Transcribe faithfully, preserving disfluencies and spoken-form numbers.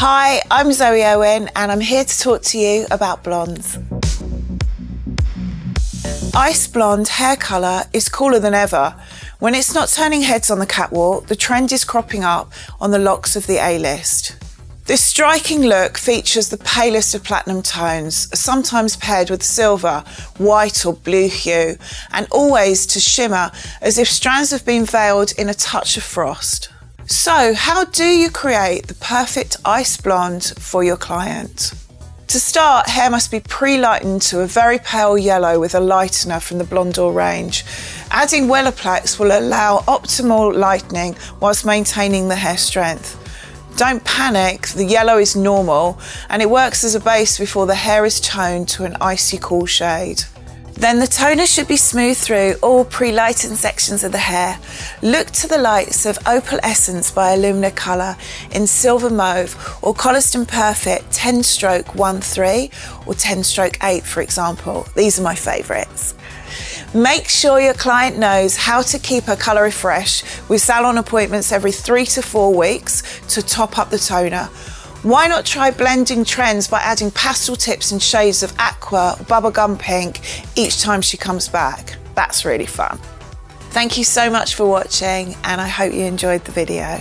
Hi, I'm Zoë Irwin and I'm here to talk to you about blondes. Ice blonde hair colour is cooler than ever. When it's not turning heads on the catwalk, the trend is cropping up on the locks of the A-list. This striking look features the palest of platinum tones, sometimes paired with silver, white or blue hue, and always to shimmer as if strands have been veiled in a touch of frost. So, how do you create the perfect ice blonde for your client? To start, hair must be pre-lightened to a very pale yellow with a lightener from the Blondor range. Adding Wellaplex will allow optimal lightening whilst maintaining the hair strength. Don't panic, the yellow is normal and it works as a base before the hair is toned to an icy cool shade. Then the toner should be smoothed through all pre-lightened sections of the hair. Look to the lights of Opal Essence by Alumina Color in Silver Mauve or Koleston Perfect ten stroke one three or ten stroke eight, for example. These are my favourites. Make sure your client knows how to keep her colour fresh with salon appointments every three to four weeks to top up the toner. Why not try blending trends by adding pastel tips and shades of aqua or bubblegum pink each time she comes back? That's really fun. Thank you so much for watching and I hope you enjoyed the video.